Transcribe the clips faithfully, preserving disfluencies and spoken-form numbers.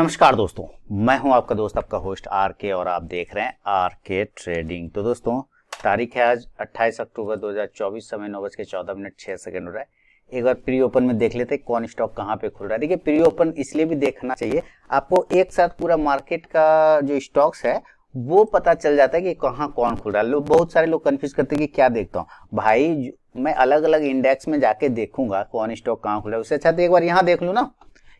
नमस्कार दोस्तों, मैं हूं आपका दोस्त, आपका होस्ट आर के और आप देख रहे हैं आर के ट्रेडिंग। तो दोस्तों तारीख है आज अट्ठाईस अक्टूबर दो हज़ार चौबीस, समय नौ बज के चौदह मिनट छह सेकंड हो रहा है। एक बार प्री ओपन में देख लेते हैं कौन स्टॉक कहां पे खुल रहा है। देखिए प्री ओपन इसलिए भी देखना चाहिए आपको, एक साथ पूरा मार्केट का जो स्टॉक्स है वो पता चल जाता है कि कहाँ कौन खुल रहा है। लोग बहुत सारे लोग कंफ्यूज करते हैं कि क्या देखता हूँ भाई, मैं अलग अलग इंडेक्स में जाके देखूंगा कौन स्टॉक कहाँ खुला है, उससे अच्छा तो एक बार यहाँ देख लूँ ना,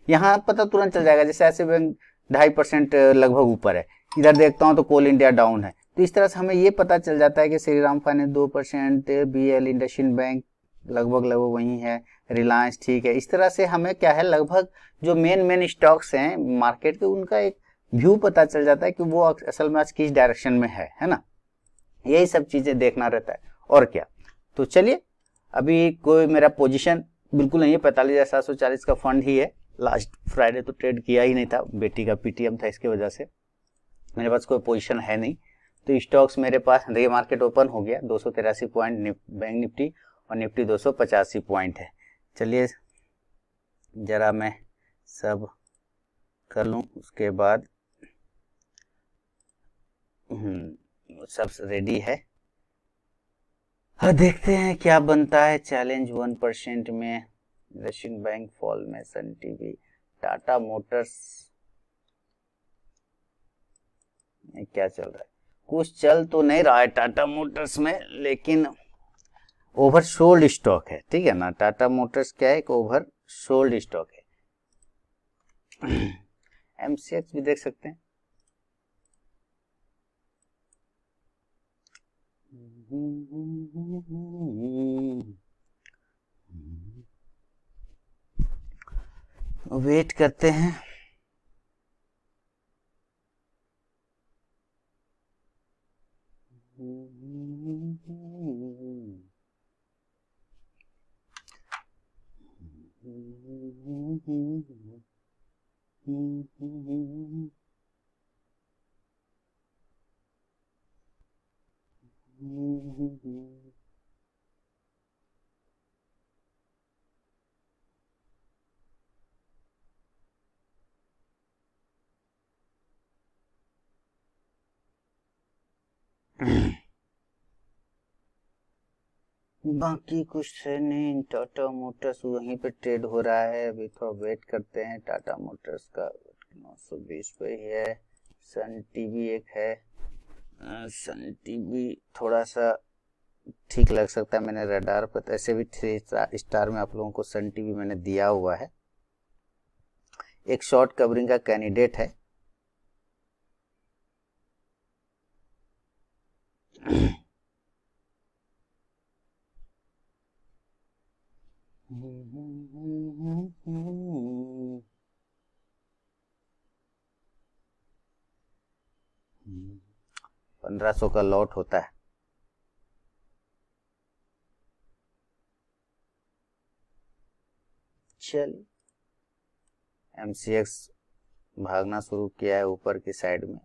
यहाँ पता तुरंत चल जाएगा। जैसे ऐसे बैंक ढाई परसेंट लगभग ऊपर है, इधर देखता हूँ तो कोल इंडिया डाउन है, तो इस तरह से हमें ये पता चल जाता है कि श्रीराम फाइनेंस दो percent, B L IndusInd bank लगभग लगभग वही है, रिलायंस ठीक है। इस तरह से हमें क्या है, लगभग जो मेन मेन स्टॉक्स हैं मार्केट के उनका एक व्यू पता चल जाता है कि वो असल में आज किस डायरेक्शन में है, है ना। यही सब चीज़ें देखना रहता है और क्या। तो चलिए, अभी कोई मेरा पोजीशन बिल्कुल नहीं है, पैंतालीस हज़ार सात सौ चालीस का फंड ही है। लास्ट फ्राइडे तो ट्रेड किया ही नहीं था, बेटी का पीटीएम था, इसके वजह से मेरे पास कोई पोजीशन है नहीं। तो स्टॉक्स मेरे पास, देखिए मार्केट ओपन हो गया दो सौ तिरासी पॉइंट बैंक निफ्टी और निफ्टी दो सौ पचासी पॉइंट है। चलिए ज़रा मैं सब कर लूँ, उसके बाद सब रेडी है। हाँ, देखते हैं क्या बनता है। चैलेंज वन परसेंट में, इंडसइंड बैंक फॉल में, सन टीवी, टाटा मोटर्स में क्या चल रहा है, कुछ चल तो नहीं रहा है टाटा मोटर्स में, लेकिन ओवर सोल्ड स्टॉक है, ठीक है ना। टाटा मोटर्स क्या है, एक ओवर सोल्ड स्टॉक है। एमसीएक्स भी देख सकते हैं, वेट करते हैं। बाकी कुछ है नहीं, टाटा मोटर्स वहीं पे ट्रेड हो रहा है, अभी थोड़ा वेट करते हैं। टाटा मोटर्स का नौ सौ बीस पे ही है। सन टीवी एक है, सन टीवी थोड़ा सा ठीक लग सकता है, मैंने रडार पर ऐसे भी थ्री स्टार में आप लोगों को सन टीवी मैंने दिया हुआ है, एक शॉर्ट कवरिंग का कैंडिडेट है। पंद्रह सौ का लॉट होता है। चल एमसीएक्स भागना शुरू किया है ऊपर की साइड में।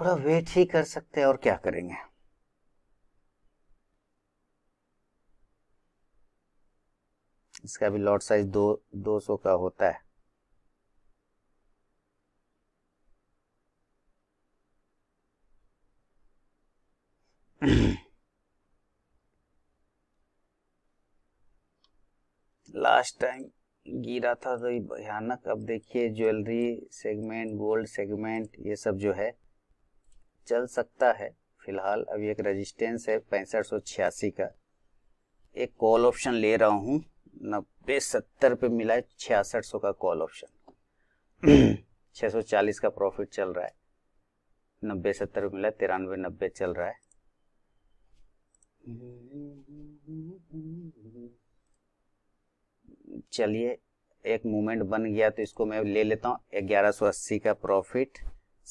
थोड़ा वेट ही कर सकते हैं और क्या करेंगे। इसका भी लॉट साइज दो दो सौ का होता है। लास्ट टाइम गिरा था तो भयानक। अब देखिए ज्वेलरी सेगमेंट, गोल्ड सेगमेंट, ये सब जो है चल सकता है फिलहाल। अभी एक रेजिस्टेंस है पैंसठ सौ छियासी का, एक कॉल ऑप्शन ले रहा हूँ नब्बे सत्तर पे मिला है, छियासठ सौ का कॉल ऑप्शन। छः सौ चालीस का प्रॉफिट चल रहा है, नब्बे सत्तर पे मिला, तिरानवे नब्बे चल रहा है। चलिए एक मूवमेंट बन गया तो इसको मैं ले लेता हूँ। ग्यारह सौ अस्सी का प्रॉफिट,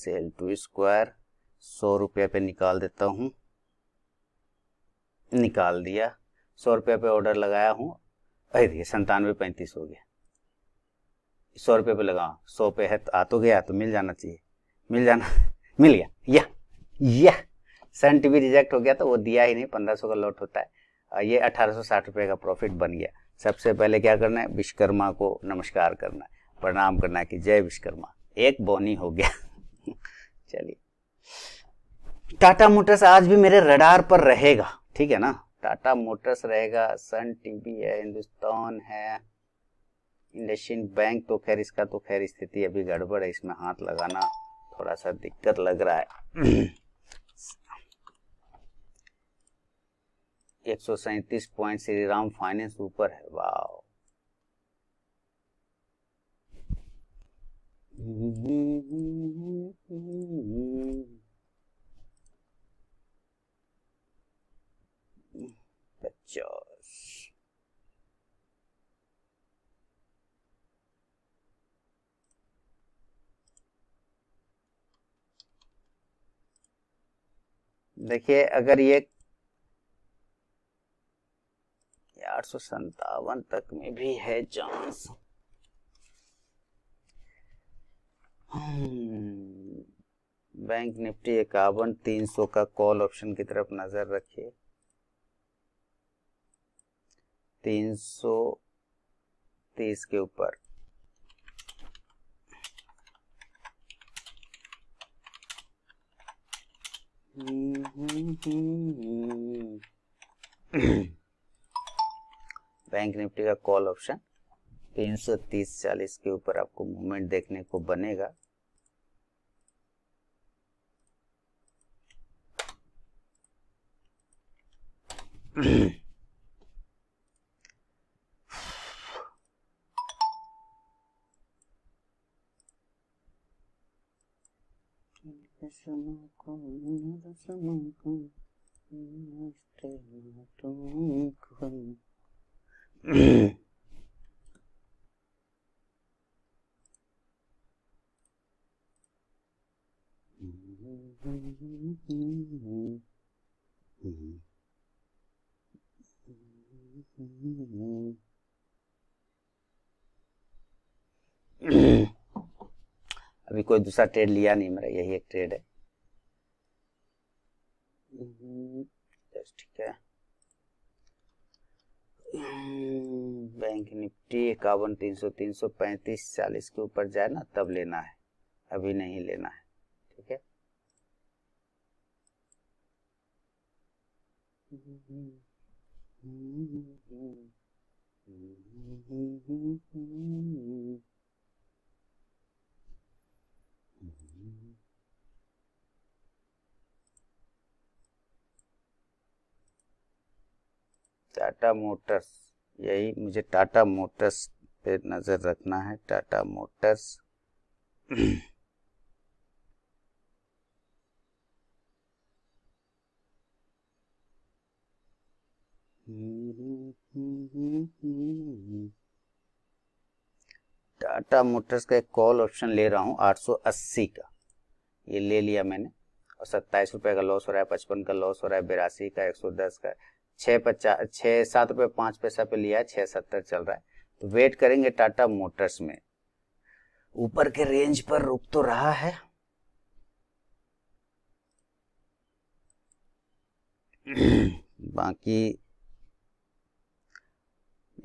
सेल टू स्क्वायर सौ रुपये पे निकाल देता हूँ, निकाल दिया। सौ रुपये पे ऑर्डर लगाया हूँ, अरे देखिए संतानवे पैंतीस हो गया। सौ रुपये पे लगाऊँ, सौ पे है तो आ तो गया, तो मिल जाना चाहिए, मिल जाना, मिल गया। यह यह सन टीवी रिजेक्ट हो गया तो वो दिया ही नहीं, पंद्रह सौ का लॉट होता है। ये अठारह सौ साठ रुपये का प्रॉफिट बन गया। सबसे पहले क्या करना है, विश्वकर्मा को नमस्कार करना है, प्रणाम करना है कि जय विश्वकर्मा। एक बोनी हो गया। चलिए, टाटा मोटर्स आज भी मेरे रडार पर रहेगा, ठीक है ना। टाटा मोटर्स रहेगा, सन टीवी है, हिंदुस्तान है, इंडसइंड बैंक। तो खैर इसका तो खैर स्थिति अभी गड़बड़ है, इसमें हाथ लगाना थोड़ा सा दिक्कत लग रहा है। एक सौ सैंतीस पॉइंट श्रीराम फाइनेंस ऊपर है। वाह, पचास देखिए, अगर ये आठ सौ संतावन तक में भी है चांस। बैंक निफ्टी इक्यावन तीन सौ का कॉल ऑप्शन की तरफ नजर रखिए। तीन सौ तीस के ऊपर बैंक निफ्टी का कॉल ऑप्शन तीन सौ तीस चालीस के ऊपर आपको मूवमेंट देखने को बनेगा। अभी कोई दूसरा ट्रेड लिया नहीं मेरा, यही एक ट्रेड है। ठीक है, बैंक निफ्टी इक्यावन तीन सौ तीन सौ पैंतीस चालीस के ऊपर जाए ना तब लेना है, अभी नहीं लेना है, ठीक है। टाटा मोटर्स, यही मुझे टाटा मोटर्स पे नजर रखना है। टाटा मोटर्स टाटा मोटर्स का एक कॉल ऑप्शन ले रहा हूँ आठ सौ अस्सी का, ये ले लिया मैंने। और सत्ताईस रुपये का लॉस हो रहा है, पचपन का लॉस हो रहा है, बिरासी का, एक सौ दस का, छः पचास छः सात रुपये पाँच पैसा पे लिया है, छः सत्तर चल रहा है। तो वेट करेंगे टाटा मोटर्स में, ऊपर के रेंज पर रुक तो रहा है। बाकी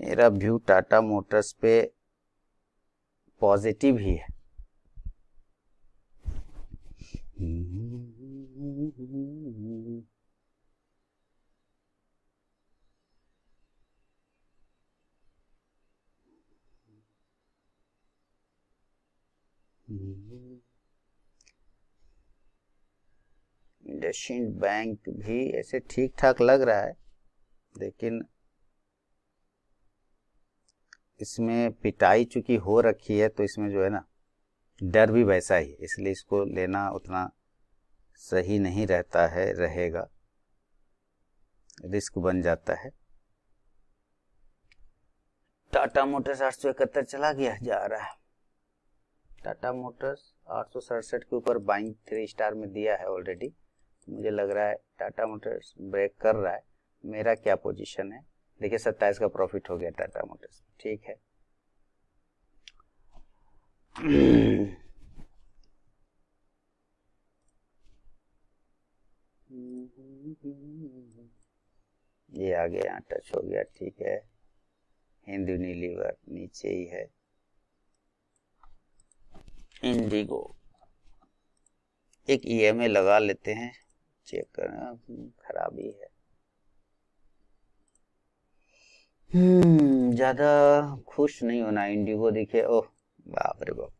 मेरा व्यू टाटा मोटर्स पे पॉजिटिव ही है। इंडसइंड बैंक भी ऐसे ठीक ठाक लग रहा है, लेकिन इसमें पिटाई चूंकि हो रखी है तो इसमें जो है ना डर भी वैसा ही, इसलिए इसको लेना उतना सही नहीं रहता है, रहेगा रिस्क बन जाता है। टाटा मोटर्स आठ सौ इकहत्तर चला गया, जा रहा है। टाटा मोटर्स आठ सौ सड़सठ के ऊपर बाइंग थ्री स्टार में दिया है ऑलरेडी। मुझे लग रहा है टाटा मोटर्स ब्रेक कर रहा है। मेरा क्या पोजीशन है देखिए, सत्ताईस का प्रॉफिट हो गया टाटा मोटर्स, ठीक है। ये आ गया, टच हो गया, ठीक है। हिंदू यूनिलीवर नीचे ही है। इंडिगो एक ईएमए लगा लेते हैं, चेक करना खराबी है। हम्म ज्यादा खुश नहीं होना। इंडिगो देखिए, ओह बाप रे बाप।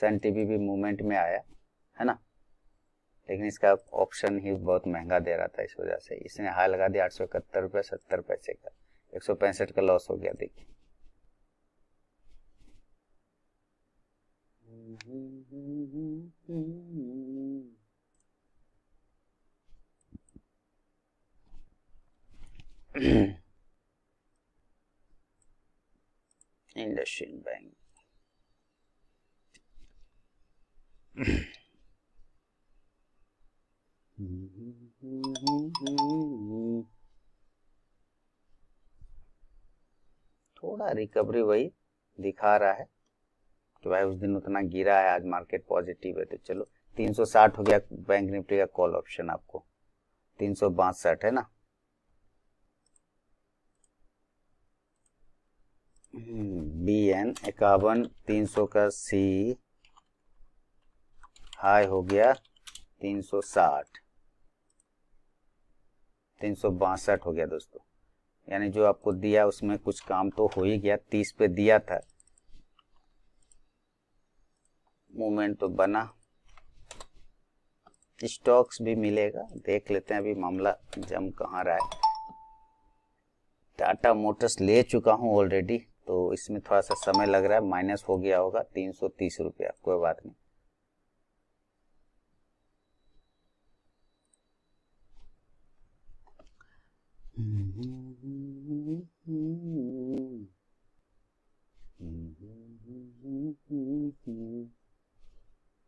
सन टीवी भी मूवमेंट में आया है ना, लेकिन इसका ऑप्शन ही बहुत महंगा दे रहा था, इस वजह से इसने हाई लगा दिया। आठ सौ इकहत्तर रुपये सत्तर पैसे का, एक सौ पैंसठ का लॉस हो गया। देखिए IndusInd बैंक थोड़ा रिकवरी वही दिखा रहा है तो भाई उस दिन उतना गिरा है, आज मार्केट पॉजिटिव है तो चलो। तीन सौ साठ हो गया बैंक निफ्टी का कॉल ऑप्शन, आपको तीन सौ बासठ है ना। बी एन इक्यावन तीन सौ का सी हाई हो गया तीन सौ साठ, तीन सौ बासठ हो गया दोस्तों। यानी जो आपको दिया उसमें कुछ काम तो हो ही गया। तीस पे दिया था, मूवमेंट तो बना, स्टॉक्स भी मिलेगा, देख लेते हैं अभी मामला जम कहाँ रहा है। टाटा मोटर्स ले चुका हूँ ऑलरेडी, तो इसमें थोड़ा सा समय लग रहा है, माइनस हो गया होगा तीन सौ तीस रुपया, कोई बात नहीं।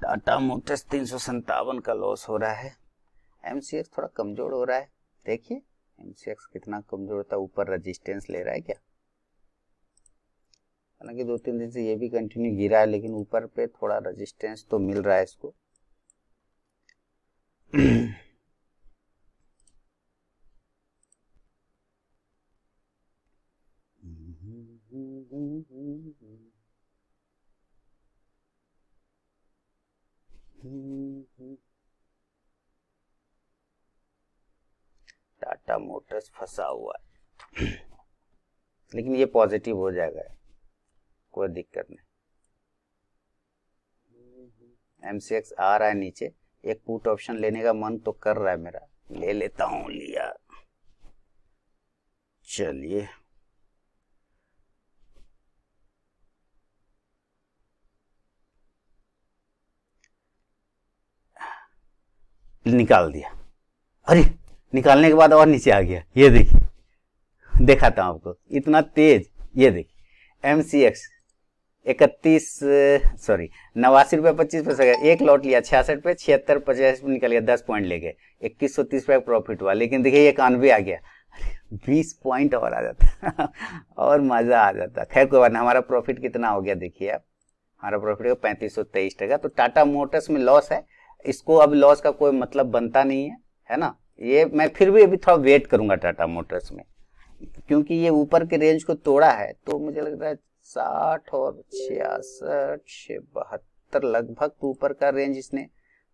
टाटा मोटर्स तीन सौ संतावन का लॉस हो रहा है। एमसीएक्स थोड़ा कमजोर हो रहा है, देखिए एमसीएक्स कितना कमजोर था, ऊपर रेजिस्टेंस ले रहा है क्या। हालांकि दो तीन दिन से ये भी कंटिन्यू गिरा है, लेकिन ऊपर पे थोड़ा रेजिस्टेंस तो मिल रहा है इसको। टाटा मोटर्स फंसा हुआ है, लेकिन ये पॉजिटिव हो जाएगा, कोई दिक्कत नहीं। एमसीएक्स आ रहा है नीचे, एक पुट ऑप्शन लेने का मन तो कर रहा है मेरा, ले लेता हूं। लिया, चलिए निकाल दिया। अरे निकालने के बाद और नीचे आ गया, ये देखिए, दिखाता हूं आपको इतना तेज। ये देखिए एमसीएक्स इकतीस सॉरी नवासी रुपये पच्चीस पैसे का एक लॉट लिया, छियासठ पे छिहत्तर पचास पे निकल गया, दस पॉइंट ले गए, इक्कीस सौ तीस रुपये प्रॉफिट हुआ। लेकिन देखिए ये इक्यानवे आ गया, बीस पॉइंट और आ जाता और मजा आ जाता। खैर कोई बात नहीं, हमारा प्रॉफिट कितना हो गया देखिए आप, हमारा प्रॉफिट हो गया पैंतीस सौ तेईस टका। तो टाटा मोटर्स में लॉस है, इसको अब लॉस का कोई मतलब बनता नहीं है, है ना। ये मैं फिर भी अभी थोड़ा वेट करूंगा टाटा मोटर्स में, क्योंकि ये ऊपर के रेंज को तोड़ा है, तो मुझे लग रहा है साठ और छियासठ बहत्तर लगभग तो ऊपर का रेंज इसने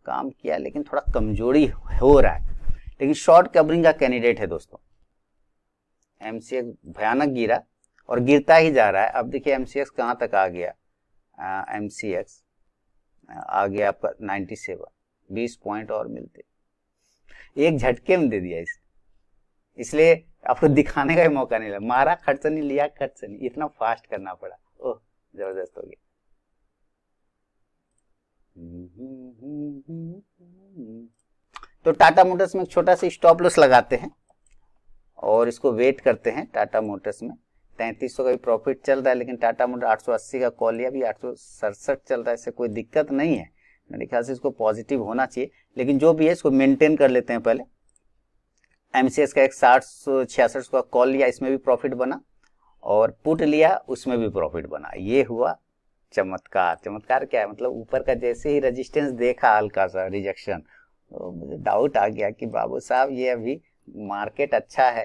काम किया, लेकिन थोड़ा कमजोरी हो रहा है। लेकिन शॉर्ट कवरिंग का कैंडिडेट है दोस्तों। एमसीएक्स भयानक गिरा और गिरता ही जा रहा है। अब देखिए एमसीएक्स कहाँ तक आ गया, एमसीएक्स आ गया आपका सत्तानवे, बीस पॉइंट और मिलते, एक झटके में दे दिया इसने, इसलिए आपको दिखाने का ही मौका नहीं लगा। मारा खर्च नहीं, लिया खर्च नहीं, इतना फास्ट करना पड़ा। ओह जबरदस्त हो गया। तो टाटा मोटर्स में एक छोटा सा स्टॉप लॉस लगाते हैं और इसको वेट करते हैं। टाटा मोटर्स में तैंतीस सौ का भी प्रॉफिट चल रहा है, लेकिन टाटा मोटर आठ सौ अस्सी का कॉल लिया, भी आठ सौ सड़सठ चल रहा है, इससे कोई दिक्कत नहीं है मेरे ख्याल से, इसको पॉजिटिव होना चाहिए। लेकिन जो भी है इसको मेंटेन कर लेते हैं पहले। एमसीएक्स का एक साठ सौ छियासठ का कॉल लिया, इसमें भी प्रॉफिट बना, और पुट लिया उसमें भी प्रॉफिट बना। ये हुआ चमत्कार। चमत्कार क्या है, मतलब ऊपर का जैसे ही रेजिस्टेंस देखा हल्का सा रिजेक्शन, तो मुझे डाउट आ गया कि बाबू साहब ये अभी मार्केट अच्छा है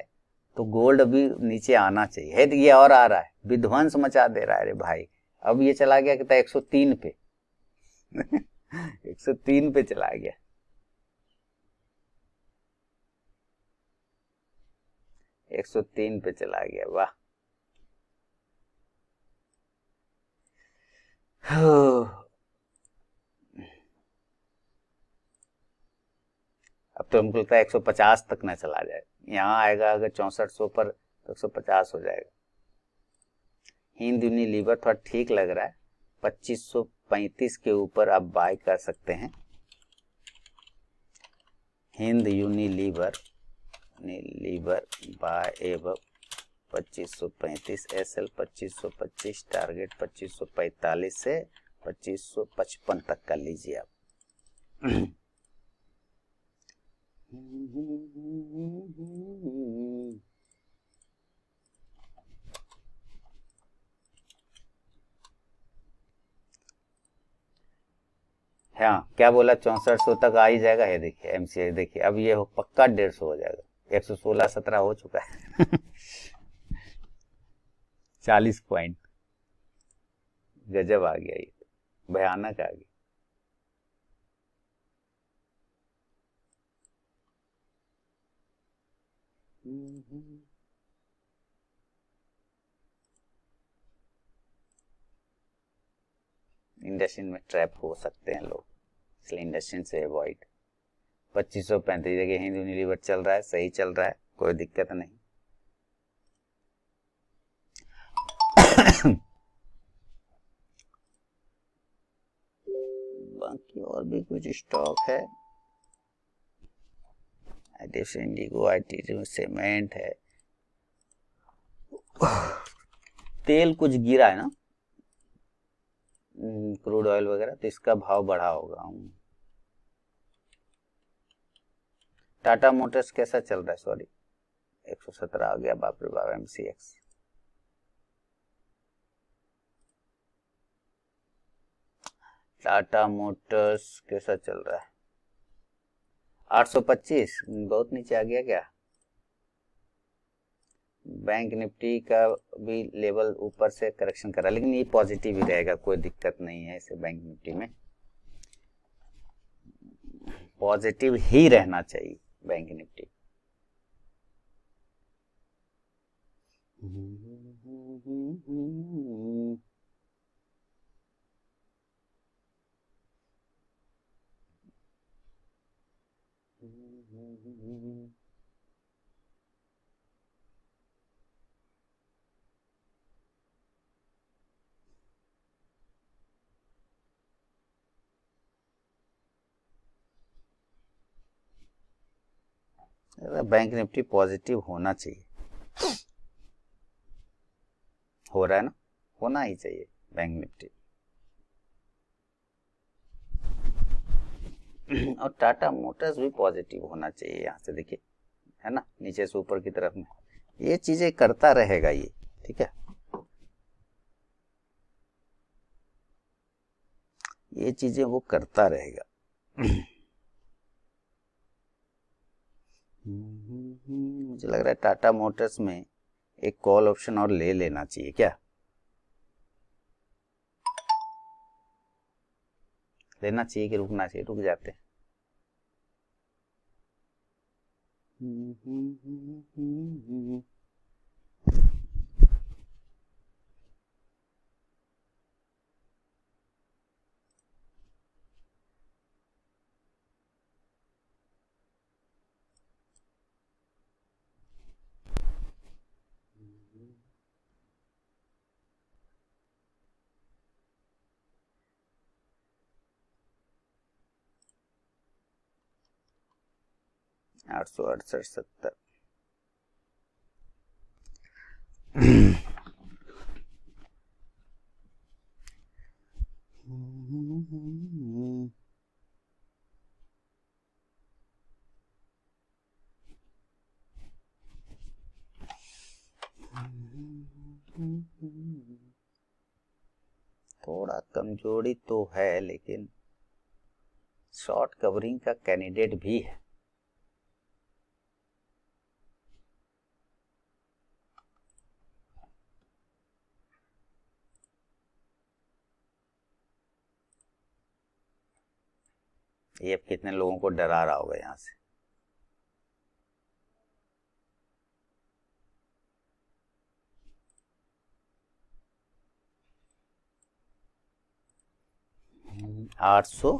तो गोल्ड अभी नीचे आना चाहिए है, तो ये और आ रहा है, विध्वंस मचा दे रहा है। अरे भाई अब ये चला गया कितना, एक सौ तीन पे एक सौ तीन पे चला गया। एक सौ तीन पे चला गया, वाह। अब तो हमको लगता है एक सौ पचास तक ना चला जाए, यहाँ आएगा अगर चौसठ सौ पर तो एक सौ पचास हो जाएगा। हिंद यूनिलीवर थोड़ा ठीक लग रहा है, पच्चीस सौ पैंतीस के ऊपर आप बाय कर सकते हैं। हिंद यूनिलीवर यूनिलीवर बाय एव पच्चीस सौ पैंतीस, एसएल पच्चीस सौ पच्चीस, टारगेट पच्चीस सौ पैंतालीस से पच्चीस सौ पचपन तक का लीजिए आप। हाँ क्या बोला, चौसठ सौ तक आ ही जाएगा। ये देखिए एमसीएक्स, देखिए अब ये हो पक्का डेढ़ सौ हो जाएगा, एक सौ सोलह सत्रह हो चुका है चालीस पॉइंट, गजब आ गया, ये भयानक आ गया। इंडस्ट्रियल में ट्रैप हो सकते हैं लोग, इसलिए इंडस्ट्रियल से अवॉइड। पच्चीस सौ पैंतीस जगह हिंद यूनिलीवर चल रहा है, सही चल रहा है, कोई दिक्कत नहीं। बाकी और भी कुछ स्टॉक है, इंडिगो, आईटी, सीमेंट है। तेल कुछ गिरा है ना, क्रूड ऑयल वगैरह, तो इसका भाव बढ़ा होगा। टाटा मोटर्स कैसा चल रहा है, सॉरी एक सौ सत्रह आ गया, बाप रे बाप। एमसीएक्स टाटा मोटर्स कैसा चल रहा है, आठ सौ पच्चीस बहुत नीचे आ गया क्या। बैंक निफ्टी का भी लेवल ऊपर से करेक्शन करा, लेकिन ये पॉजिटिव ही रहेगा, कोई दिक्कत नहीं है इसे। बैंक निफ्टी में पॉजिटिव ही रहना चाहिए bank Nifty. Bank Nifty positive होना चाहिए, हो रहा है ना, होना ही चाहिए बैंक निफ्टी। और टाटा मोटर्स भी पॉजिटिव होना चाहिए, यहाँ से देखिए है ना, नीचे से ऊपर की तरफ में ये चीजें करता रहेगा ये, ठीक है। ये चीजें वो करता रहेगा। मुझे लग रहा है टाटा मोटर्स में एक कॉल ऑप्शन और ले लेना चाहिए क्या, लेना चाहिए कि रुकना चाहिए। रुक जाते हैं, आठ सौ अड़सठ सत्तर। थोड़ा कमजोरी तो है लेकिन शॉर्ट कवरिंग का कैंडिडेट भी है। ये अब कितने लोगों को डरा रहा होगा यहां से। आठ सौ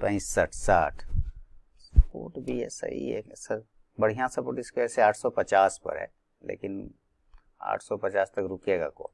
पैंसठ साठ सपोर्ट भी है, सही है सर, बढ़िया सपोर्ट इसकी वजह से आठ सौ पचास पर है, लेकिन आठ सौ पचास तक रुकेगा कौन।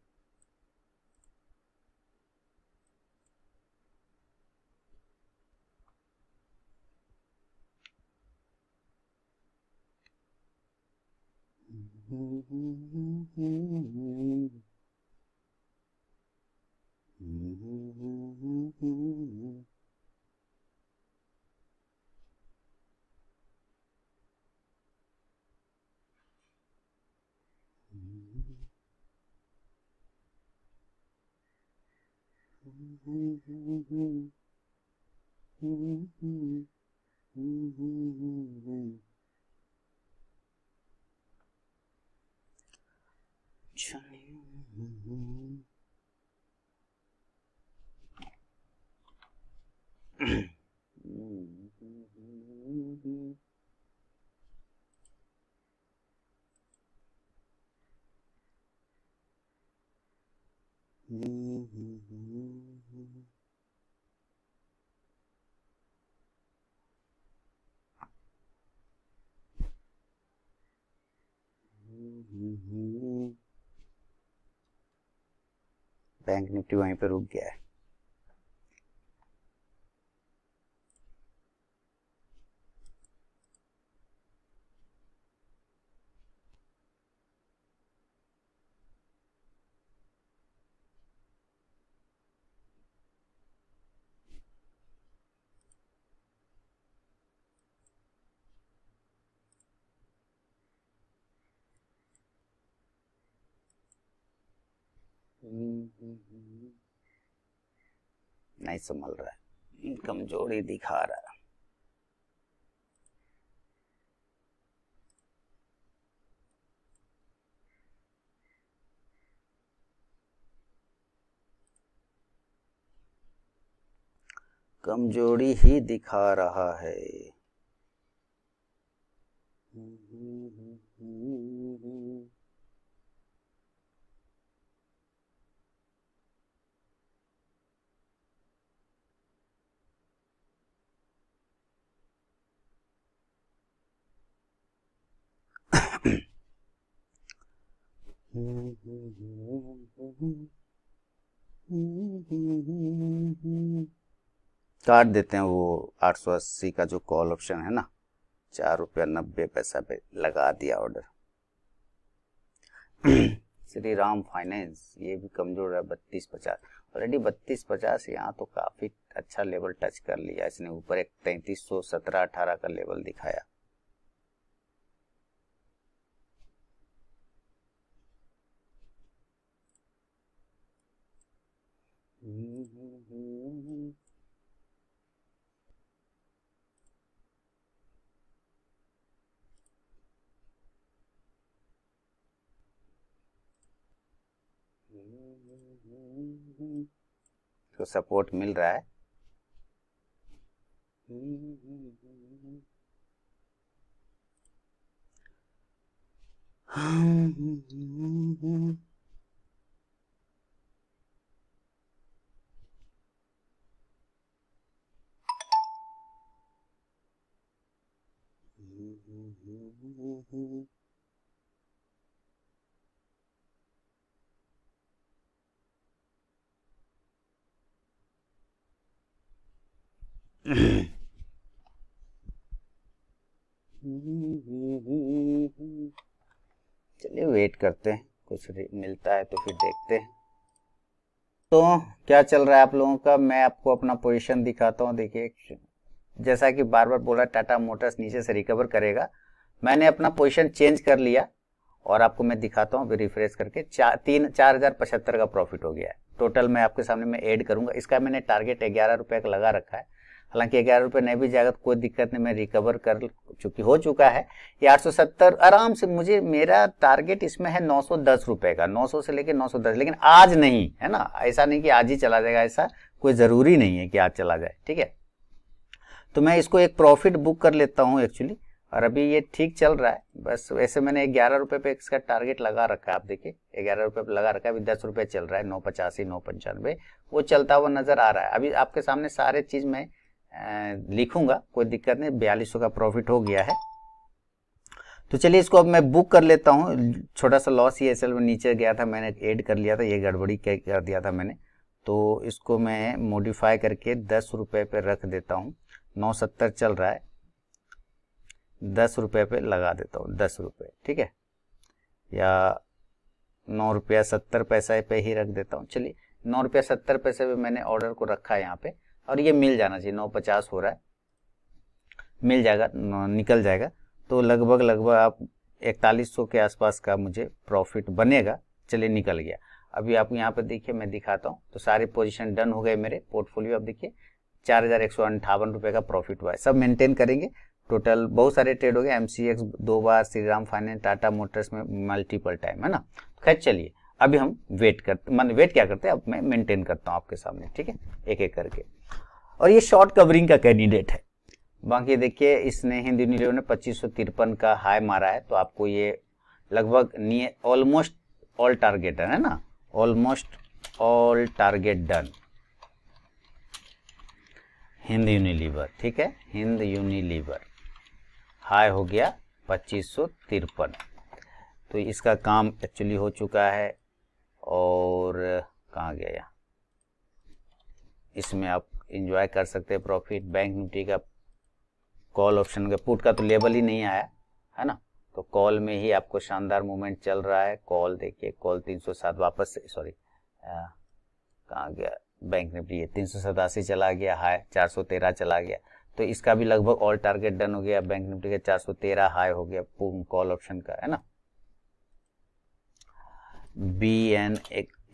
बैंक निफ्टी वहीं पे रुक गया है। नहीं संभल रहा है, कमजोरी दिखा रहा है। कमजोरी ही दिखा रहा है। काट देते हैं वो आठ सौ अस्सी का जो कॉल ऑप्शन है ना, चार रुपया नब्बे पैसा पे लगा दिया ऑर्डर। श्रीराम फाइनेंस ये भी कमजोर है, बत्तीस पचास ऑलरेडी बत्तीस पचास यहाँ तो काफी अच्छा लेवल टच कर लिया इसने। ऊपर एक तैंतीस सौ सत्रह अठारह का लेवल दिखाया। तो सपोर्ट मिल रहा है। वेट करते हैं, कुछ मिलता है तो फिर देखते हैं। तो क्या चल रहा है आप लोगों का, मैं आपको अपना पोजीशन दिखाता हूँ। देखिए जैसा कि बार बार बोला टाटा मोटर्स नीचे से रिकवर करेगा, मैंने अपना पोजीशन चेंज कर लिया और आपको मैं दिखाता हूँ। रिफ्रेश करके चार तीन चार हजार पचहत्तर का प्रॉफिट हो गया है टोटल। मैं आपके सामने मैं ऐड करूंगा, इसका मैंने टारगेट ग्यारह रुपये का लगा रखा है। हालांकि ग्यारह रुपये नहीं भी जाएगा तो कोई दिक्कत नहीं, मैं रिकवर कर चुकी हो चुका है। ये आठ सौ सत्तर आराम से, मुझे मेरा टारगेट इसमें है नौ सौ दस रुपये का, नौ सौ से लेके नौ सौ दस। लेकिन आज नहीं है ना, ऐसा नहीं कि आज ही चला जाएगा, ऐसा कोई ज़रूरी नहीं है कि आज चला जाए। ठीक है, तो मैं इसको एक प्रॉफिट बुक कर लेता हूँ एक्चुअली, और अभी ये ठीक चल रहा है। बस वैसे मैंने ग्यारह रुपये पे इसका टारगेट लगा रखा है, आप देखिए ग्यारह रुपये पे लगा रखा है। अभी दस रुपये चल रहा है, नौ पचासी नौ पंचानवे वो चलता हुआ नज़र आ रहा है। अभी आपके सामने सारे चीज़ मैं लिखूंगा, कोई दिक्कत नहीं। बयालीस सौ का प्रॉफिट हो गया है, तो चलिए इसको अब मैं बुक कर लेता हूँ। छोटा सा लॉस ये असल में नीचे गया था, मैंने ऐड कर लिया था, ये गड़बड़ी कर दिया था मैंने। तो इसको मैं मॉडिफाई करके दस रुपये पे रख देता हूँ, नौ सत्तर चल रहा है, दस रुपये पे लगा देता हूँ, दस रुपये ठीक है, या नौ रुपया सत्तर पैसा पे ही रख देता हूँ। चलिए नौ रुपया सत्तर पैसे पे मैंने ऑर्डर को रखा है यहाँ पे, और ये मिल जाना चाहिए, नौ पचास हो रहा है, मिल जाएगा, निकल जाएगा। तो लगभग लगभग आप इकतालीस सौ के आसपास का मुझे प्रॉफिट बनेगा। चलिए निकल गया। अभी आप यहाँ पर देखिए, मैं दिखाता हूँ। तो सारे पोजीशन डन हो गए मेरे पोर्टफोलियो। आप देखिए चार हज़ार एक सौ अंठावन रुपये का प्रॉफिट हुआ है। सब मेंटेन करेंगे, टोटल बहुत सारे ट्रेड हो गए। एमसीएक्स दो बार, श्रीराम फाइनेंस, टाटा मोटर्स में मल्टीपल टाइम, है ना। खैर चलिए अभी हम वेट करते मान वेट क्या करते हैं, अब मैं मेंटेन करता हूँ आपके सामने, ठीक है, एक एक करके। और ये शॉर्ट कवरिंग का कैंडिडेट है। बाकी देखिए इसने हिंद यूनिलीवर ने पच्चीस सौ तिरपन का हाई मारा है, तो आपको ये लगभग निये ऑलमोस्ट ऑल टारगेट डन है ना, almost all target done Hind Unilever. ठीक है, हिंद यूनिलीवर हाई हो गया पच्चीस सौ तिरपन, तो इसका काम एक्चुअली हो चुका है। और कहाँ गया, इसमें आप एंजॉय कर सकते हैं प्रॉफिट। बैंक निफ्टी का कॉल ऑप्शन का पुट का तो लेवल ही नहीं आया है ना, तो कॉल में ही आपको शानदार मूवमेंट चल रहा है। कॉल देखिए, कॉल तीन सौ सात वापस, सॉरी कहाँ गया बैंक निफ्टी, ये तीन सौ सतासी चला गया, हाई चार सौ तेरह चला गया, तो इसका भी लगभग ऑल टारगेट डन हो गया। बैंक निफ्टी का चार सौ तेरह हाई हो गया कॉल ऑप्शन का, है ना। बी एन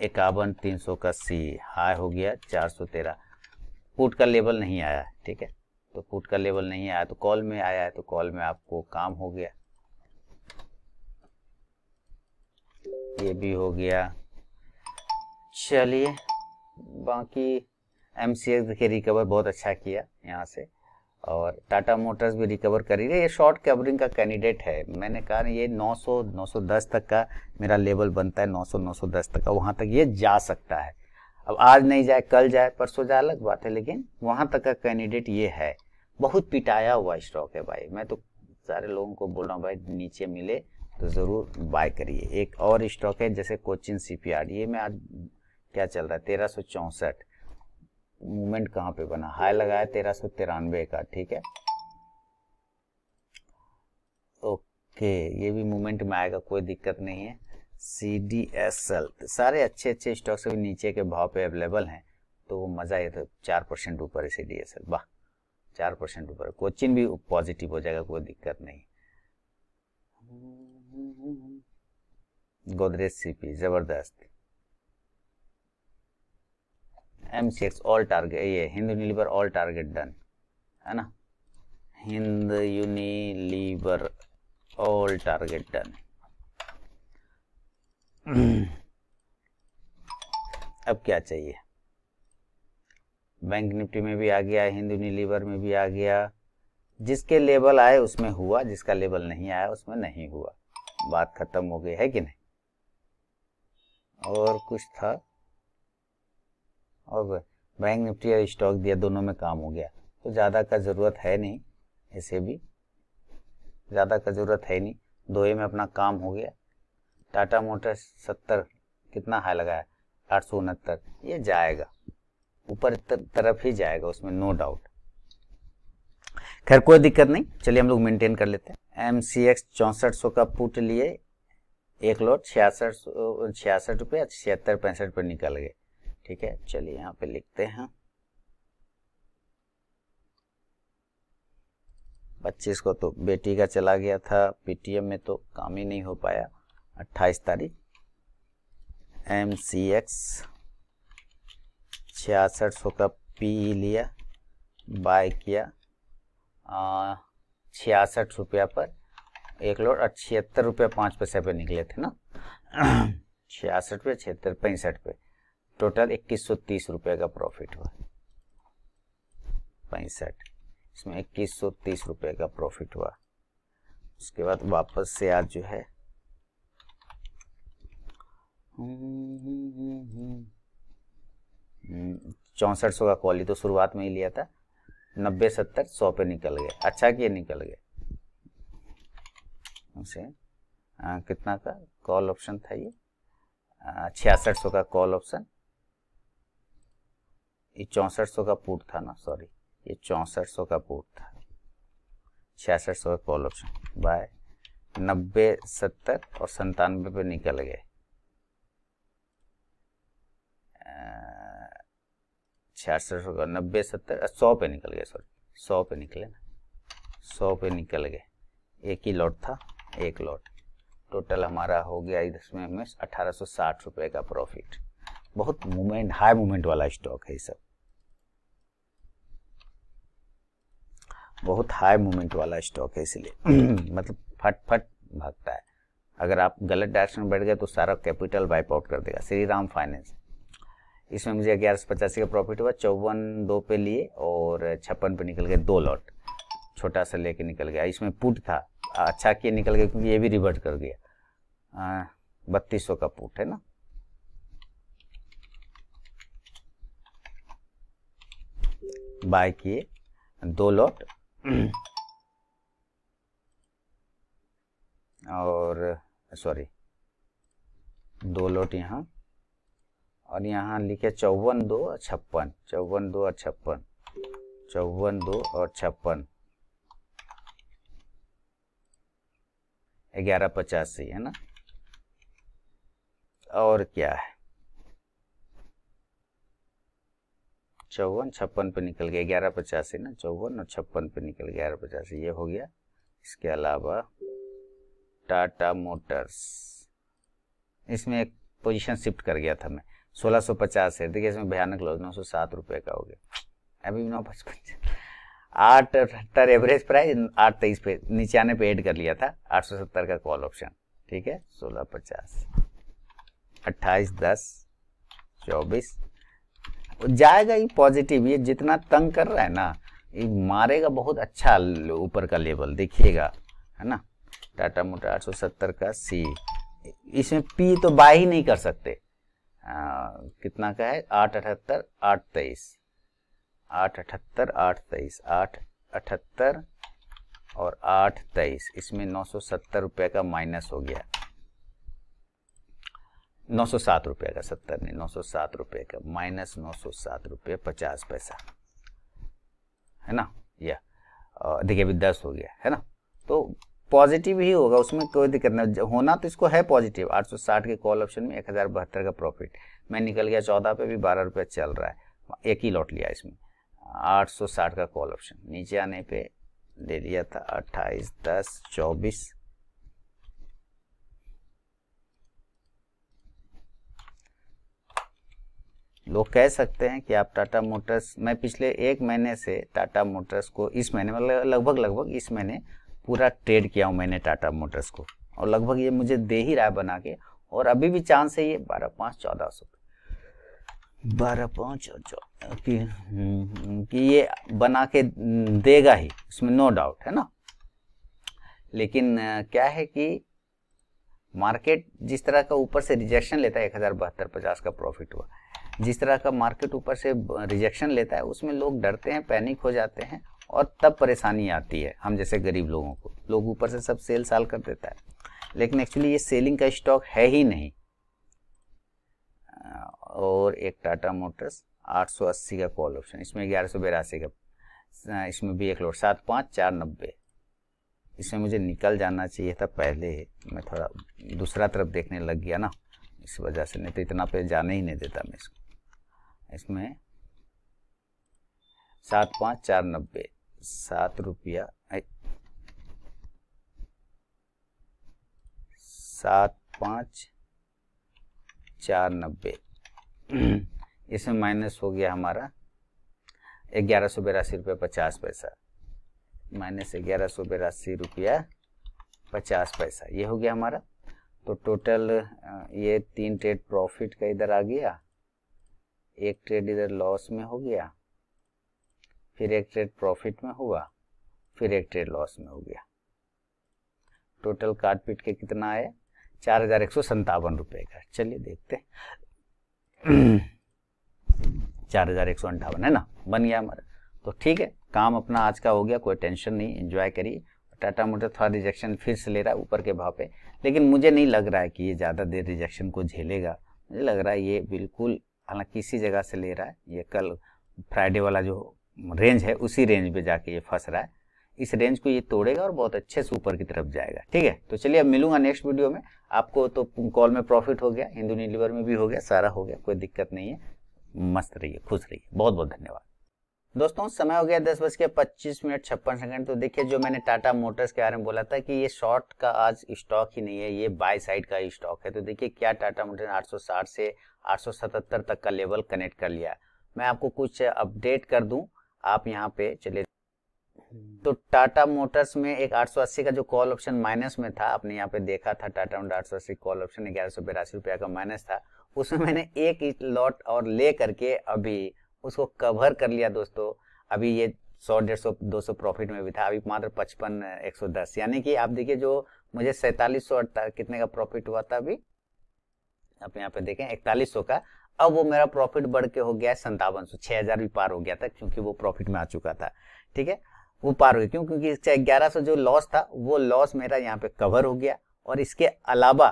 इक्यावन तीन सौ का सी हाई हो गया चार सौ तेरह, पुट का लेवल नहीं आया। ठीक है, तो पुट का लेवल नहीं आया तो कॉल में आया है, तो कॉल में आपको काम हो गया। ये भी हो गया। चलिए बाकी एमसीएक्स देखिए रिकवर बहुत अच्छा किया यहाँ से, और टाटा मोटर्स भी रिकवर कर रही है। ये शॉर्ट कवरिंग का कैंडिडेट है। मैंने कहा ये नौ सौ नौ सौ दस तक का मेरा लेवल बनता है, नौ सौ नौ सौ दस तक का, वहाँ तक ये जा सकता है। अब आज नहीं जाए, कल जाए, परसों जाए, अलग बात है, लेकिन वहाँ तक का कैंडिडेट ये है। बहुत पिटाया हुआ स्टॉक है भाई, मैं तो सारे लोगों को बोल रहा हूँ भाई नीचे मिले तो ज़रूर बाय करिए। एक और स्टॉक है जैसे कोचिन शिपयार्ड, ये मैं आज क्या चल रहा है तेरह सौ चौंसठ मूवमेंट कहाँ पे बना, हाई लगाया तेरह सौ तिरानवे का। ठीक है, ओके, ये भी मूवमेंट में आएगा, कोई दिक्कत नहीं है। सीडीएसएल, सारे अच्छे अच्छे स्टॉक्स भी नीचे के भाव पे अवेलेबल हैं, तो वो मज़ा ये तो चार परसेंट ऊपर है सीडीएसएल, वाह चार परसेंट ऊपर। कोचिन भी पॉजिटिव हो जाएगा, कोई दिक्कत नहीं। गोदरेज सीपी जबरदस्त। एमसीएक्स ऑल टारगेट, ये Hind Unilever all target done है ना, Hind Unilever all target done. अब क्या चाहिए, बैंक निफ्टी में भी आ गया, हिंद यूनिलीवर में भी आ गया। जिसके लेवल आए उसमें हुआ, जिसका लेवल नहीं आया उसमें नहीं हुआ, बात खत्म हो गई है कि नहीं। और कुछ था, और बैंक निफ्टी और स्टॉक दिया, दोनों में काम हो गया, तो ज़्यादा का ज़रूरत है नहीं, ऐसे भी ज़्यादा का ज़रूरत है नहीं, दोए में अपना काम हो गया। टाटा मोटर्स सत्तर कितना हाई लगाया, आठ सौ उनहत्तर, ये जाएगा ऊपर तरफ ही जाएगा, उसमें नो डाउट। खैर कोई दिक्कत नहीं, चलिए हम लोग मेंटेन कर लेते हैं। एम सी एक्स चौंसठ सौ का पुट लिए, एक लोट छियासठ छियासठ रुपये छिहत्तर पैंसठ पर निकल गए। ठीक है, चलिए यहाँ पे लिखते हैं पच्चीस को तो बेटी का चला गया था पीटीएम में तो काम ही नहीं हो पाया। अट्ठाईस तारीख एम सी एक्स छियासठ सौ का पी लिया, बाय किया छियासठ रुपया पर, एक लोट और छिहत्तर रुपये पाँच पैसे पे निकले थे ना, छियासठ पे छिहत्तर पैंसठ पे टोटल इक्कीस सौ तीस रुपये का प्रॉफिट हुआ। पैंसठ इसमें इक्कीस सौ तीस रुपये का प्रॉफिट हुआ। उसके बाद वापस से आज जो है चौंसठ सौ का कॉल ही तो शुरुआत में ही लिया था, नब्बे सत्तर सौ पे निकल गए। अच्छा कि निकल गए उसे आ, कितना का कॉल ऑप्शन था ये छियासठ सौ का कॉल ऑप्शन, ये चौंसठ सौ का पुट था ना, सॉरी ये चौंसठ सौ का पुट था, छियासठ सौ का कॉल ऑप्शन बाय नब्बे सत्तर और संतानवे पे निकल गए। छियासठ सौ का नब्बे सत्तर सौ पे निकल गए, सॉरी सौ पे निकले ना, सौ पे निकल गए। एक ही लॉट था, एक लॉट। टोटल हमारा हो गया इसमें में अठारह सौ साठ रुपये का प्रॉफिट। बहुत मूवमेंट, हाई मूवमेंट वाला स्टॉक है ये सब, बहुत हाई मूवमेंट वाला स्टॉक है, इसलिए मतलब फट फट भागता है। अगर आप गलत डायरेक्शन में बैठ गए तो सारा कैपिटल वाइप आउट कर देगा। श्रीराम फाइनेंस, इसमें मुझे ग्यारह सौ पचासी का प्रॉफिट हुआ। चौवन दो पे लिए और छप्पन पे निकल गए, दो लॉट छोटा सा लेके निकल गया। इसमें पुट था, अच्छा किए निकल गया क्योंकि ये भी रिवर्ट कर गया। बत्तीस सौ का पुट है ना, बाय किए दो लॉट और सॉरी दो लॉट यहाँ और यहाँ लिखे चौवन दो और छप्पन, चौवन दो और छप्पन, चौवन दो और छप्पन, ग्यारह पचासी है ना। और क्या है, चौवन छप्पन पे निकल गया, ग्यारह पचासी ना, चौवन और छप्पन पे निकल गया ग्यारह पचासी, ये हो गया। इसके अलावा टाटा मोटर्स, इसमें एक पोजीशन शिफ्ट कर गया था मैं, सोलह सौ पचास है। देखिए इसमें भयानक लॉस नौ सौ सात रुपये का हो गया, अभी नौ पचपन आठ अठहत्तर एवरेज प्राइस, आठ तेईस पे नीचे आने पे ऐड कर लिया था आठ सौ सत्तर का कॉल ऑप्शन। ठीक है, सोलह पचास अट्ठाईस दस चौबीस जाएगा ही पॉजिटिव। ये जितना तंग कर रहा है ना ये मारेगा बहुत अच्छा ऊपर का लेवल, देखिएगा है ना। टाटा मोटर आठ सौ सत्तर का सी, इसमें पी तो बाय ही नहीं कर सकते। आ, कितना का है, आठ अठहत्तर आठ तेईस, आठ अठहत्तर आठ तेईस, आठ अठहत्तर और आठ तेईस। इसमें नौ सौ सत्तर रुपये का माइनस हो गया, नौ सौ सात रुपये का, सत्तर नहीं नौ सौ सात रुपये का माइनस नौ सौ सात रुपये पचास पैसा है ना। या देखिए अभी दस हो गया है ना, तो पॉजिटिव ही होगा, उसमें कोई दिक्कत नहीं। होना तो इसको है पॉजिटिव। आठ सौ साठ के कॉल ऑप्शन में एक हज़ार बहत्तर का प्रॉफिट, मैं निकल गया चौदह पे, भी बारह रुपये चल रहा है, एक ही लॉट लिया इसमें। आठ सौ साठ का कॉल ऑप्शन नीचे आने पे दे दिया था अट्ठाईस दस चौबीस, लोग कह सकते हैं कि आप टाटा मोटर्स, मैं पिछले एक महीने से टाटा मोटर्स को, इस महीने मतलब लगभग लगभग इस महीने पूरा ट्रेड किया हूँ मैंने टाटा मोटर्स को, और लगभग ये मुझे दे ही रहा है बना के। और अभी भी चांस है ये बारह पाँच चौदह सौ, बारह पाँच कि ये बना के देगा ही, इसमें नो डाउट है ना। लेकिन क्या है कि मार्केट जिस तरह का ऊपर से रिजेक्शन लेता है, एक हज़ार बहत्तर पचास का प्रॉफिट हुआ, जिस तरह का मार्केट ऊपर से रिजेक्शन लेता है उसमें लोग डरते हैं, पैनिक हो जाते हैं और तब परेशानी आती है हम जैसे गरीब लोगों को। लोग ऊपर से सब सेल साल कर देता है, लेकिन एक्चुअली ये सेलिंग का स्टॉक है ही नहीं। और एक टाटा मोटर्स आठ सौ अस्सी का कॉल ऑप्शन, इसमें ग्यारह सौ बेरासी का, इसमें भी एक लोट सात पाँच चार नब्बे, इसमें मुझे निकल जाना चाहिए था पहले, मैं थोड़ा दूसरा तरफ देखने लग गया ना इस वजह से, नहीं तो इतना पे जाने ही नहीं देता मैं इसको। इसमें सात पाँच चार नब्बे सात रुपया सात पाँच चार नब्बे, इसमें माइनस हो गया हमारा ग्यारह सौ बिरासी रुपये पचास पैसा, माइनस ग्यारह सौ बिरासी रुपया पचास पैसा ये हो गया हमारा। तो टोटल ये तीन ट्रेड प्रॉफिट का इधर आ गया, एक ट्रेड इधर लॉस में हो गया, फिर एक ट्रेड प्रॉफिट में हुआ, फिर एक ट्रेड लॉस में हो गया। टोटल काट पीट के कितना आया, चार हजार एक सौ संतावन रुपये का। चलिए देखते चार हजार एक सौ अंठावन है ना, बन गया हमारा। तो ठीक है, काम अपना आज का हो गया, कोई टेंशन नहीं, एंजॉय करिए। टाटा मोटर थोड़ा रिजेक्शन फिर से ले रहा है ऊपर के भाव पे, लेकिन मुझे नहीं लग रहा है कि ये ज़्यादा देर रिजेक्शन को झेलेगा। मुझे लग रहा है ये बिल्कुल, हालांकि इसी जगह से ले रहा है, ये कल फ्राइडे वाला जो रेंज है उसी रेंज पे जाके ये फंस रहा है। इस रेंज को ये तोड़ेगा और बहुत अच्छे से ऊपर की तरफ जाएगा। ठीक है, तो चलिए अब मिलूंगा नेक्स्ट वीडियो में आपको। तो कॉल में प्रॉफिट हो गया, हिंदू यूनिलीवर में भी हो गया, सारा हो गया, कोई दिक्कत नहीं है। मस्त रहिए, खुश रहिए, बहुत बहुत धन्यवाद दोस्तों। समय हो गया दस बज के पच्चीस मिनट छप्पन सेकंड। तो देखिए, जो मैंने टाटा मोटर्स के बारे में बोला था कि ये शॉर्ट का आज स्टॉक ही नहीं है, ये बाय साइड का स्टॉक है। तो देखिए क्या टाटा मोटर्स आठ सौ साठ से आठ सौ सतहत्तर तक का लेवल कनेक्ट कर लिया। मैं आपको कुछ अपडेट कर दूं, आप यहाँ पे चले। तो टाटा मोटर्स में एक आठ सौ अस्सी का जो कॉल ऑप्शन माइनस में था, आपने यहाँ पे देखा था टाटा मोटर आठ सौ अस्सी कॉल ऑप्शन ग्यारह सौ बिरासी रुपया का माइनस था, उसमें मैंने एक लॉट और ले करके अभी उसको कवर कर लिया दोस्तों। अभी ये सौ डेढ़ सौ दो सौ प्रॉफिट में भी था, अभी मात्र पचपन एक सौ दस, यानी कि आप देखिए जो मुझे सैतालीस सौ कितने का प्रॉफिट हुआ था, अभी आप यहाँ पे देखें इकतालीस सौ का, अब वो मेरा प्रॉफिट बढ़ के हो गया संतावन सौ, छः हज़ार भी पार हो गया था क्योंकि वो प्रॉफिट में आ चुका था। ठीक है, वो पार हो गया क्यों, क्योंकि ग्यारह सौ जो लॉस था वो लॉस मेरा यहाँ पे कवर हो गया। और इसके अलावा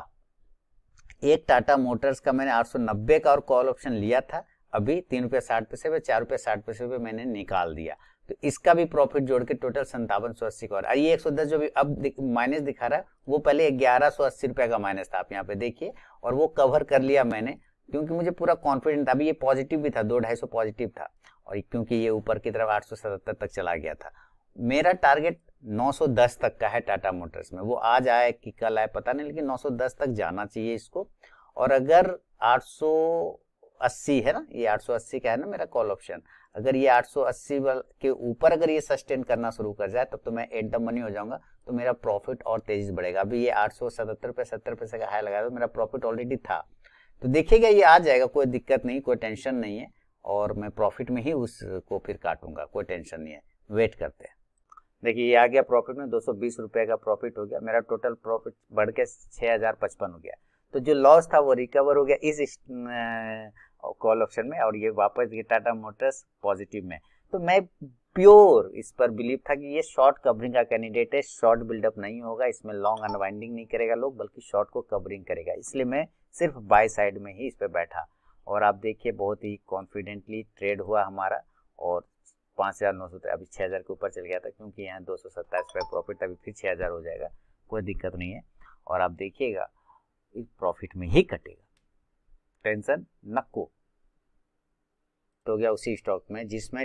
एक टाटा मोटर्स का मैंने आठ सौ नब्बे का और कॉल ऑप्शन लिया था, अभी तीन रुपये साठ पैसे पे चार रुपये साठ पैसे पे मैंने निकाल दिया, तो इसका भी प्रॉफिट जोड़ के टोटल संतावन सौ अस्सी का। और ये एक सौ दस जो भी अब दिख, माइनस दिखा रहा है, वो पहले ग्यारह सौ अस्सी रुपये का माइनस था, आप यहाँ पे देखिए, और वो कवर कर लिया मैंने क्योंकि मुझे पूरा कॉन्फिडेंट था। अभी ये पॉजिटिव भी था, दो ढाई सौ पॉजिटिव था, और क्योंकि ये ऊपर की तरफ आठ सौ सतहत्तर तक चला गया था। मेरा टारगेट नौ सौ दस तक का है टाटा मोटर्स में, वो आज आया कि कल आया पता नहीं, लेकिन नौ सौ दस तक जाना चाहिए इसको। और अगर आठ सौ अस्सी है ना, ये आठ सौ अस्सी का है ना मेरा कॉल ऑप्शन, अगर ये आठ सौ अस्सी के ऊपर अगर ये सस्टेन करना शुरू कर जाए तब तो मैं एट द मनी हो जाऊंगा, तो मेरा प्रॉफिट और तेजी से बढ़ेगा। अभी ये आठ सौ सतहत्तर पे सत्तर पैसे का हाई लगा था, तो मेरा प्रॉफिट ऑलरेडी था, तो देखिएगा ये आ जाएगा, कोई दिक्कत नहीं, कोई टेंशन नहीं है, और मैं प्रॉफिट में ही उसको फिर काटूंगा, कोई टेंशन नहीं है। वेट करते हैं, देखिए ये आ गया प्रॉफिट में, दो सौ बीस रुपये का प्रॉफिट हो गया, मेरा टोटल प्रॉफिट बढ़ के छः हजार पचपन हो गया। तो जो लॉस था वो रिकवर हो गया इस कॉल ऑप्शन में, और ये वापस ये टाटा मोटर्स पॉजिटिव में। तो मैं प्योर इस पर बिलीव था कि ये शॉर्ट कवरिंग का कैंडिडेट है, शॉर्ट बिल्डअप नहीं होगा इसमें, लॉन्ग अनवाइंडिंग नहीं करेगा लोग, बल्कि शॉर्ट को कवरिंग करेगा, इसलिए मैं सिर्फ बाय साइड में ही इस पर बैठा। और आप देखिए बहुत ही कॉन्फिडेंटली ट्रेड हुआ हमारा, और पाँच हज़ार नौ सौ अभी छः हज़ार के ऊपर चल गया था क्योंकि यहाँ दो सौ सत्ताईस रुपये प्रॉफिट, अभी फिर छः हज़ार हो जाएगा, कोई दिक्कत नहीं है। और आप देखिएगा प्रॉफिट में ही कटेगा, टेंशन नको। तो गया उसी स्टॉक में जिसमें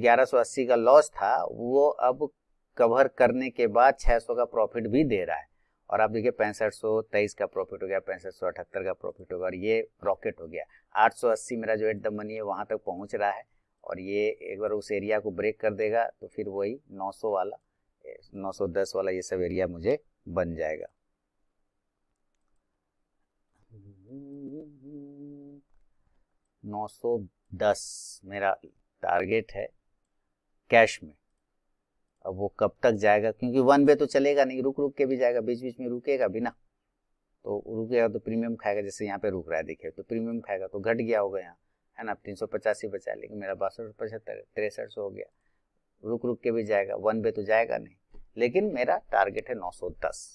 ग्यारह सौ अस्सी का लॉस था, वो अब कवर करने के बाद छह सौ का प्रॉफिट भी दे रहा है। और आप देखिए पैंसठ सौ तेईस का प्रॉफिट हो गया, पैंसठ सौ अठहत्तर का प्रॉफिट हो गया, और ये रॉकेट हो गया। आठ सौ अस्सी मेरा जो एट द मनी है वहाँ तक पहुँच रहा है, और ये एक बार उस एरिया को ब्रेक कर देगा तो फिर वही नौ सौ वाला नौ सौ दस वाला ये सब एरिया मुझे बन जाएगा। नौ सौ दस मेरा टारगेट है कैश में, अब वो कब तक जाएगा क्योंकि वन वे तो चलेगा नहीं, रुक रुक के भी जाएगा, बीच बीच में रुकेगा भी ना, तो रुकेगा तो प्रीमियम खाएगा, जैसे यहाँ पे रुक रहा है देखिए, तो प्रीमियम खाएगा, तो घट गया होगा यहाँ है ना, तीन सौ पचासी बचा, लेकिन मेरा बासठ पचहत्तर तिरसठ सौ हो गया, रुक रुक के भी जाएगा, वन वे तो जाएगा नहीं, लेकिन मेरा टारगेट है नौ सौ दस।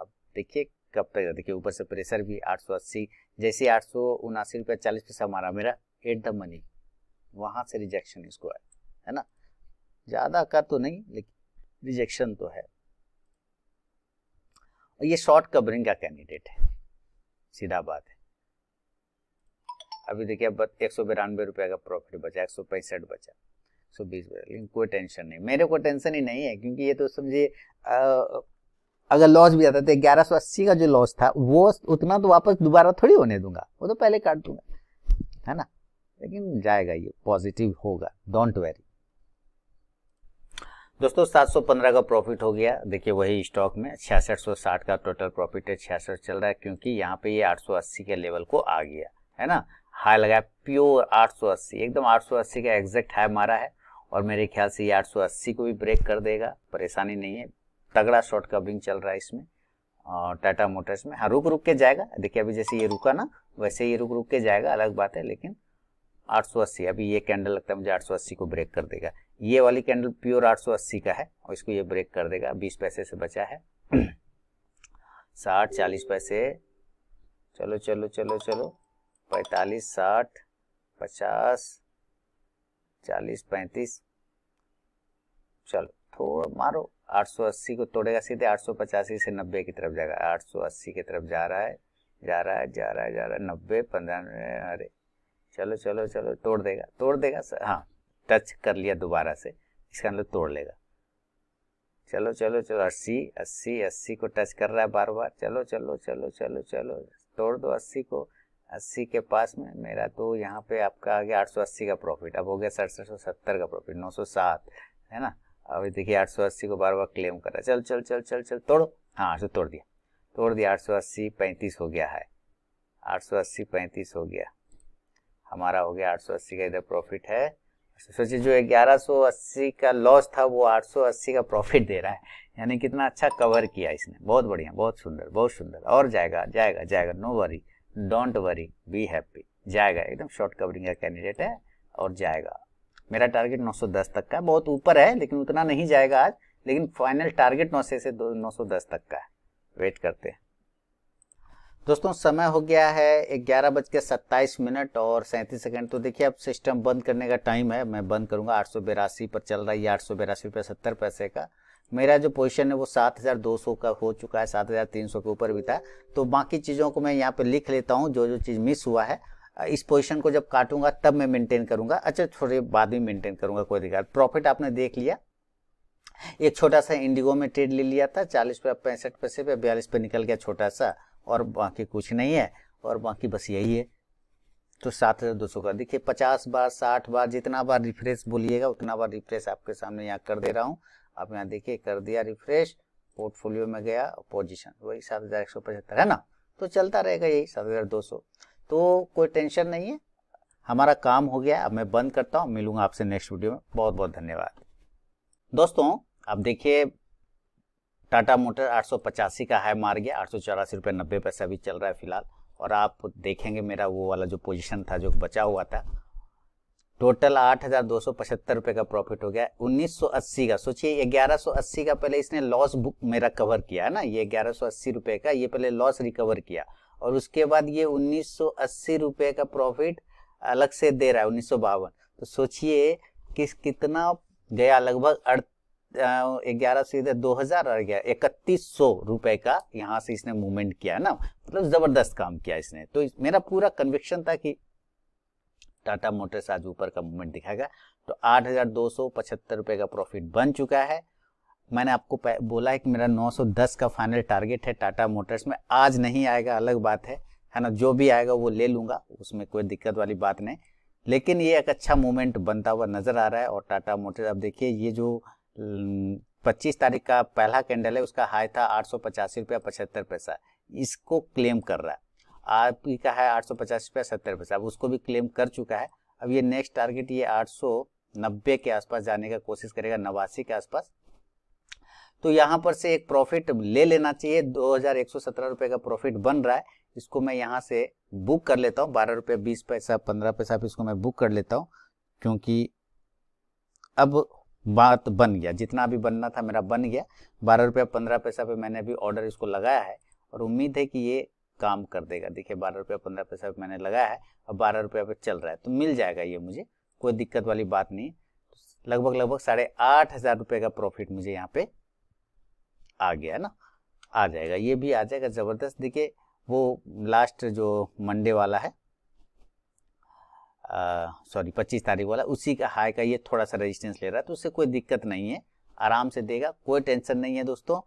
अब देखिए कब तक, देखिए ऊपर से प्रेशर भी आठ सौ अस्सी, जैसे आठ सौ उनासी रुपया चालीस पैसा हमारा मेरा एट द मनी, वहाँ से रिजेक्शन इसको आया है ना, ज़्यादा का तो नहीं लेकिन रिजेक्शन तो है और ये शॉर्ट कवरिंग का कैंडिडेट है, सीधा बात है। अभी देखिए अब एक सौ बिरानवे रुपये का प्रॉफिट बचा, एक सौ पैंसठ बचा, एक सौ बीस बचा, लेकिन कोई टेंशन नहीं, मेरे को टेंशन ही नहीं है क्योंकि ये तो समझिए अगर लॉस भी आता था ग्यारह सौ अस्सी का जो लॉस था वो उतना तो वापस दोबारा थोड़ी होने दूंगा, वो तो पहले काट दूंगा, है ना, लेकिन जाएगा, ये पॉजिटिव होगा, डोंट वरी। दोस्तों सात सौ पंद्रह का प्रॉफिट हो गया, देखिए वही स्टॉक में छियासठ सौ साठ का टोटल प्रॉफिट है, छियासठ चल रहा है क्योंकि यहाँ पे ये आठ सौ अस्सी के लेवल को आ गया है ना, हाई लगाया प्योर आठ सौ अस्सी, एकदम आठ सौ अस्सी का एग्जैक्ट हाई मारा है और मेरे ख्याल से ये आठ सौ अस्सी को भी ब्रेक कर देगा, परेशानी नहीं है, तगड़ा शॉर्ट कवरिंग चल रहा है इसमें और टाटा मोटर्स में। हाँ रुक रुक के जाएगा, देखिए अभी जैसे ये रुका ना वैसे ये रुक रुक के जाएगा, अलग बात है, लेकिन आठ सौ अस्सी अभी ये कैंडल लगता है मुझे आठ सौ अस्सी को ब्रेक कर देगा, ये वाली कैंडल प्योर आठ सौ अस्सी का है और इसको ये ब्रेक कर देगा, बीस पैसे से बचा है, साठ चालीस पैसे, चलो चलो चलो चलो, पैंतालीस साठ पचास चालीस पैंतीस, चलो थोड़ा मारो, आठ सौ अस्सी को तोड़ेगा, सीधे आठ सौ पचासी से नब्बे की तरफ जाएगा, आठ सौ अस्सी की तरफ जा रहा है जा रहा है जा रहा है जा रहा है, नब्बे पंद्रह, अरे चलो चलो चलो, तोड़ देगा तोड़ देगा सर, हाँ टच कर लिया दोबारा से, इसका मतलब तोड़ लेगा, चलो चलो चलो, अस्सी अस्सी अस्सी को टच कर रहा है बार बार, चलो चलो चलो चलो चलो, तोड़ दो अस्सी को, अस्सी के पास में मेरा तो यहाँ पे आपका आ गया आठ सौ अस्सी का प्रॉफिट, अब हो गया सड़सठ सौ सत्तर का प्रॉफिट, नौ सौ सात है ना, अभी देखिए आठ सौ अस्सी को बार बार क्लेम कर रहा है, चल चल चल चल चल तोड़ो, हाँ आठ सौ तोड़ दिया तोड़ दिया आठ सौ अस्सी पैंतीस हो गया है, आठ सौ अस्सी पैंतीस हो गया हमारा, हो गया आठ सौ अस्सी का इधर प्रॉफिट है, सोचिए जो ग्यारह सौ अस्सी का लॉस था वो आठ सौ अस्सी का प्रॉफिट दे रहा है, यानी कितना अच्छा कवर किया इसने, बहुत बढ़िया, बहुत सुंदर बहुत सुंदर, और जाएगा जाएगा जाएगा, no worry don't worry be happy, जाएगा, एकदम शॉर्ट कवरिंग का कैंडिडेट है और जाएगा। मेरा टारगेट नौ सौ दस तक का बहुत ऊपर है लेकिन उतना नहीं जाएगा आज, लेकिन फाइनल टारगेट नौ सौ से नौ सौ दस तक का है, वेट करते हैं। दोस्तों समय हो गया है ग्यारह बज के सत्ताईस मिनट और सैंतीस सेकंड, तो देखिए अब सिस्टम बंद करने का टाइम है, मैं बंद करूंगा, आठ सौ बेरासी पर चल रहा है, आठ सौ बेरासी रुपये सत्तर पैसे का मेरा जो पोजीशन है वो सात हज़ार दो सौ का हो चुका है, सात हज़ार तीन सौ के ऊपर भी था, तो बाकी चीज़ों को मैं यहाँ पे लिख लेता हूँ, जो जो चीज़ मिस हुआ है, इस पोजीशन को जब काटूंगा तब मैं मेनटेन करूँगा, अच्छा थोड़े बाद में मेनटेन करूँगा, कोई दिक्कत। प्रॉफिट आपने देख लिया, एक छोटा सा इंडिगो में ट्रेड ले लिया था, चालीस पे पैंसठ पैसे पे बयालीस पे निकल गया छोटा सा, और बाकी कुछ नहीं है, और बाकी बस यही है, तो सात हज़ार दो सौ का देखिए पचास बार साठ बार जितना बार रिफ्रेश बोलिएगा उतना बार रिफ्रेश आपके सामने यहाँ कर दे रहा हूँ, आप यहाँ देखिए कर दिया रिफ्रेश, पोर्टफोलियो में गया, पोजीशन वही सात हज़ार एक सौ पचहत्तर है ना, तो चलता रहेगा यही सात हज़ार दो सौ, तो कोई टेंशन नहीं है, हमारा काम हो गया। अब मैं बंद करता हूँ, मिलूंगा आपसे नेक्स्ट वीडियो में, बहुत बहुत धन्यवाद। दोस्तों आप देखिए टाटा मोटर आठ सौ पचासी का हाई मार गया, आठ सौ चौरासी रुपये नब्बे पैसा अभी चल रहा है फिलहाल, और आप देखेंगे मेरा वो वाला जो पोजीशन था जो बचा हुआ था, टोटल आठ हज़ार दो सौ पचहत्तर रुपये का प्रॉफिट हो गया, उन्नीस सौ अस्सी का, सोचिए ग्यारह सौ अस्सी का पहले इसने लॉस बुक मेरा कवर किया है ना, ये ग्यारह सौ अस्सी रुपये का ये पहले लॉस रिकवर किया और उसके बाद ये उन्नीस सौ अस्सी रुपये का प्रॉफिट अलग से दे रहा है उन्नीस सौ बावन, तो सोचिए किस कितना गया, लगभग अड़ ग्यारह सौ इधर दो हजार और गया इकतीस सौ रुपए का यहाँ से इसने मूवमेंट किया है ना, मतलब जबरदस्त काम किया इसने, तो इस, मेरा पूरा कन्विक्शन था कि टाटा मोटर्स आज ऊपर का मूवमेंट दिखाएगा, तो आठ हजार दो सौ पचहत्तर रुपए का प्रॉफिट बन चुका है। मैंने आपको बोला है कि मेरा नौ सौ दस का फाइनल टारगेट है टाटा मोटर्स में, आज नहीं आएगा अलग बात है है ना, जो भी आएगा वो ले लूंगा, उसमें कोई दिक्कत वाली बात नहीं, लेकिन ये एक अच्छा मूवमेंट बनता हुआ नजर आ रहा है। और टाटा मोटर्स आप देखिए ये जो पच्चीस तारीख का पहला कैंडल है उसका हाई था आठ सौ पचासी रुपया पचहत्तर पैसा, इसको क्लेम कर रहा है, आपकी का है आठ सौ पचासी रुपया सत्तर पैसा, अब उसको भी क्लेम कर चुका है। अब ये नेक्स्ट टारगेट ये आठ सौ नब्बे के आसपास जाने का कोशिश करेगा, नवासी के आसपास, तो यहाँ पर से एक प्रॉफिट ले लेना चाहिए, दो हजार एक सौ सत्रह रुपये का प्रॉफिट बन रहा है, इसको मैं यहाँ से बुक कर लेता हूँ, बारह रुपये बीस पैसा पंद्रह पैसा पे इसको मैं बुक कर लेता हूँ, क्योंकि अब बात बन गया, जितना भी बनना था मेरा बन गया, बारह रुपये पंद्रह पैसा पे मैंने भी ऑर्डर इसको लगाया है और उम्मीद है कि ये काम कर देगा। देखिए बारह रुपये पंद्रह पैसा पे मैंने लगाया है और बारह रुपये पे चल रहा है, तो मिल जाएगा ये मुझे, कोई दिक्कत वाली बात नहीं। लगभग लगभग साढ़े आठ हजार रुपये का प्रॉफिट मुझे यहाँ पे आ गया ना, आ जाएगा, ये भी आ जाएगा। जबरदस्त। देखिए वो लास्ट जो मंडे वाला है, सॉरी पच्चीस तारीख वाला, उसी का हाई का ये थोड़ा सा रेजिस्टेंस ले रहा है, तो उससे कोई दिक्कत नहीं है, आराम से देगा, कोई टेंशन नहीं है दोस्तों।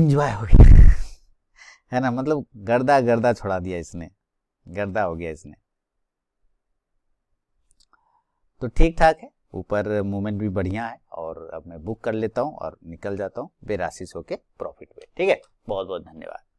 इंजॉय हो गया है ना, मतलब गर्दा गर्दा छोड़ा दिया इसने, गर्दा हो गया इसने, तो ठीक ठाक है। ऊपर मूवमेंट भी बढ़िया है और अब मैं बुक कर लेता हूँ और निकल जाता हूँ बेरासिस होके प्रॉफिट पे। ठीक है, बहुत बहुत धन्यवाद।